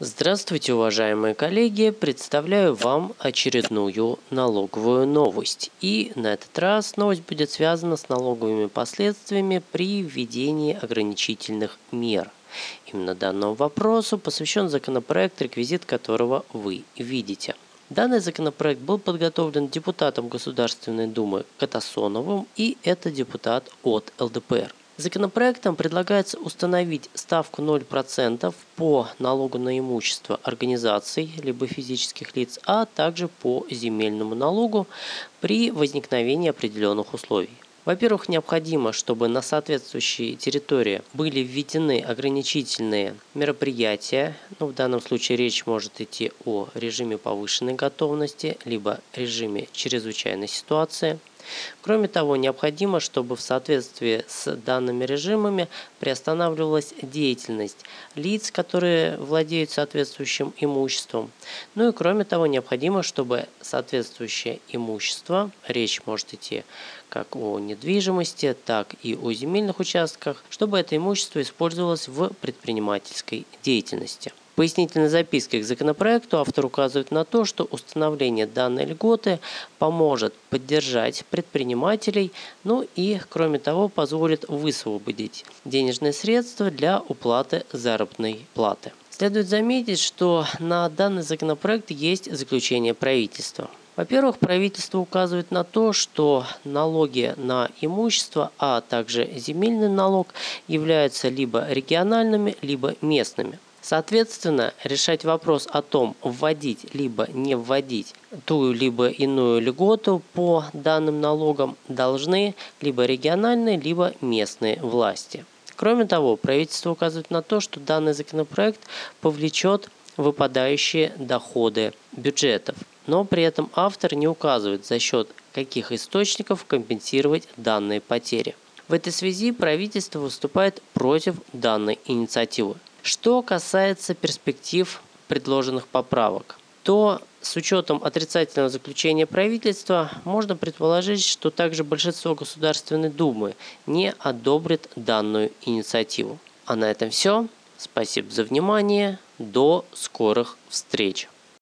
Здравствуйте, уважаемые коллеги! Представляю вам очередную налоговую новость. И на этот раз новость будет связана с налоговыми последствиями при введении ограничительных мер. Именно данному вопросу посвящен законопроект, реквизит которого вы видите. Данный законопроект был подготовлен депутатом Государственной Думы Катасоновым, и это депутат от ЛДПР. Законопроектом предлагается установить ставку 0% по налогу на имущество организаций либо физических лиц, а также по земельному налогу при возникновении определенных условий. Во-первых, необходимо, чтобы на соответствующей территории были введены ограничительные мероприятия. В данном случае речь может идти о режиме повышенной готовности, либо режиме чрезвычайной ситуации. Кроме того, необходимо, чтобы в соответствии с данными режимами приостанавливалась деятельность лиц, которые владеют соответствующим имуществом. Ну и кроме того, необходимо, чтобы соответствующее имущество, речь может идти как о недвижимости, так и о земельных участках, чтобы это имущество использовалось в предпринимательской деятельности. В пояснительной записке к законопроекту автор указывает на то, что установление данной льготы поможет поддержать предпринимателей, ну и, кроме того, позволит высвободить денежные средства для уплаты заработной платы. Следует заметить, что на данный законопроект есть заключение правительства. Во-первых, правительство указывает на то, что налоги на имущество, а также земельный налог являются либо региональными, либо местными. Соответственно, решать вопрос о том, вводить либо не вводить ту либо иную льготу по данным налогам должны либо региональные, либо местные власти. Кроме того, правительство указывает на то, что данный законопроект повлечет выпадающие доходы бюджетов. Но при этом автор не указывает, за счет каких источников компенсировать данные потери. В этой связи правительство выступает против данной инициативы. Что касается перспектив предложенных поправок, то с учетом отрицательного заключения правительства можно предположить, что также большинство Государственной Думы не одобрит данную инициативу. А на этом все. Спасибо за внимание. До скорых встреч.